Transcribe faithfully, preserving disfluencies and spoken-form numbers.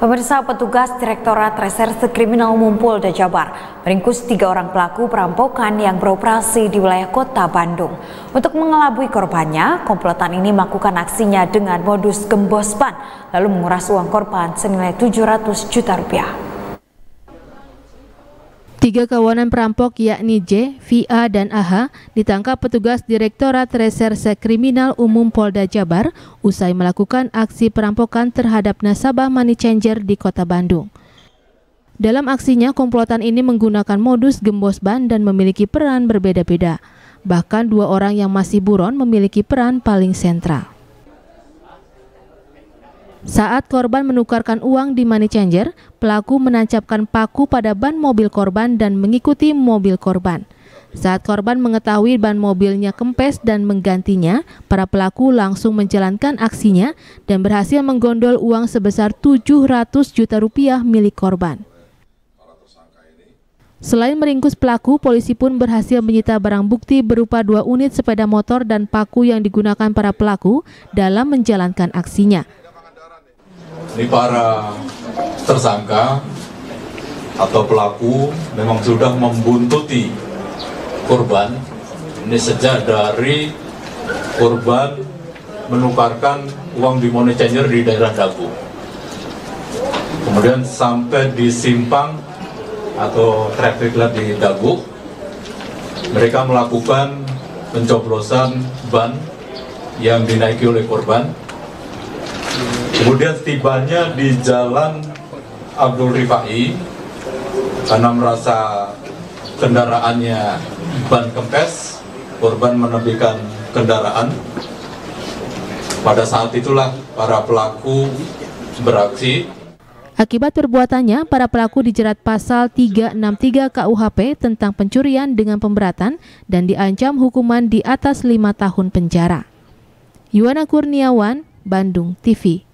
Pemirsa, petugas Direktorat Reserse Kriminal Umum Polda Jabar meringkus tiga orang pelaku perampokan yang beroperasi di wilayah Kota Bandung. Untuk mengelabui korbannya, komplotan ini melakukan aksinya dengan modus gembos ban, lalu menguras uang korban senilai tujuh ratus juta rupiah. Tiga kawanan perampok yakni J, V A, dan A H ditangkap petugas Direktorat Reserse Kriminal Umum Polda Jabar usai melakukan aksi perampokan terhadap nasabah money changer di Kota Bandung. Dalam aksinya, komplotan ini menggunakan modus gembos ban dan memiliki peran berbeda-beda. Bahkan dua orang yang masih buron memiliki peran paling sentral. Saat korban menukarkan uang di money changer, pelaku menancapkan paku pada ban mobil korban dan mengikuti mobil korban. Saat korban mengetahui ban mobilnya kempes dan menggantinya, para pelaku langsung menjalankan aksinya dan berhasil menggondol uang sebesar tujuh ratus juta rupiah milik korban. Selain meringkus pelaku, polisi pun berhasil menyita barang bukti berupa dua unit sepeda motor dan paku yang digunakan para pelaku dalam menjalankan aksinya. Ini para tersangka atau pelaku memang sudah membuntuti korban. Ini sejak dari korban menukarkan uang di money changer di daerah Dagu. Kemudian sampai di simpang atau traffic light di Dagu, mereka melakukan pencoblosan ban yang dinaiki oleh korban. Kemudian tibanya di Jalan Abdul Rifai, karena merasa kendaraannya ban kempes, korban menepikan kendaraan. Pada saat itulah para pelaku beraksi. Akibat perbuatannya, para pelaku dijerat pasal tiga enam tiga K U H P tentang pencurian dengan pemberatan dan diancam hukuman di atas lima tahun penjara. Yuwana Kurniawan, Bandung T V.